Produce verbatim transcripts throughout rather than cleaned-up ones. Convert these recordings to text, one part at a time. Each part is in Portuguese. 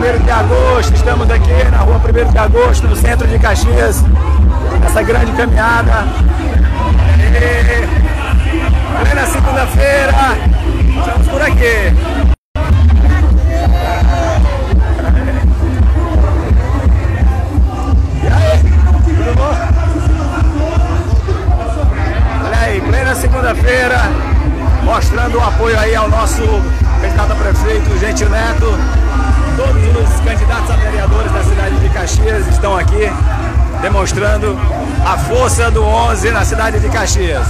primeiro de agosto, estamos aqui na rua primeiro de agosto, no centro de Caxias, essa grande caminhada. E plena segunda-feira, estamos por aqui. E aí, tudo bom? Olha aí, plena segunda-feira, mostrando o apoio aí ao nosso candidato a prefeito, Gentil Neto. Todos os candidatos a vereadores da cidade de Caxias estão aqui, demonstrando a força do onze na cidade de Caxias.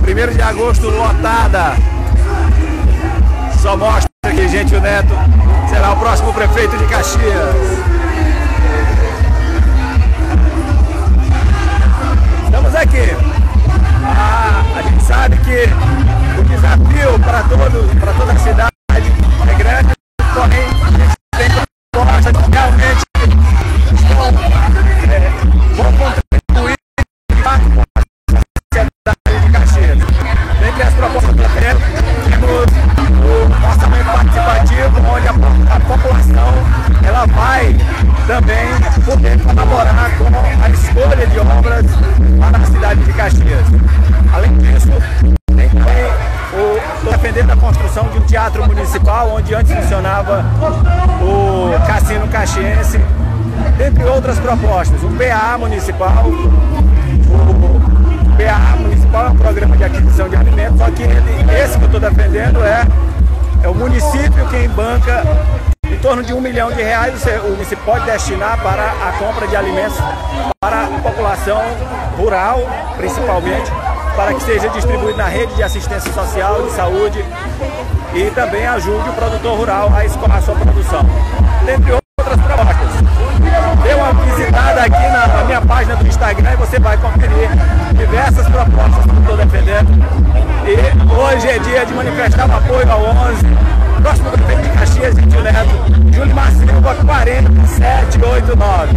primeiro de agosto lotada. Só mostra que Gentil Neto será o próximo prefeito de Caxias. Estamos aqui. Ah, a gente sabe que o desafio para todos, para toda a cidade é grande, porém a gente tem propostas que realmente estão é, vão contribuir para a sociedade de Caxias. Dentre as propostas que temos, temos o orçamento participativo, onde a, a população ela vai também poder colaborar com a escolha de obras para a cidade de Caxias. Além disso, tem também o defender a construção de um teatro municipal, onde antes funcionava o Cassino Caxiense, dentre outras propostas. O P A A municipal, o P A A municipal é um programa de aquisição de alimentos, só que esse que eu estou defendendo é, é o município quem banca em torno de um milhão de reais, o município pode destinar para a compra de alimentos para a população rural, principalmente, para que seja distribuído na rede de assistência social, de saúde e também ajude o produtor rural a escoar a sua produção. Dentre outras propostas. Dê uma visitada aqui na, na minha página do Instagram e você vai conferir diversas propostas que eu estou defendendo. E hoje é dia de manifestar o apoio ao onze. Próximo prefeito de Caxias, Gentil Neto, Júlio Marcelo, quarenta e sete oitenta e nove.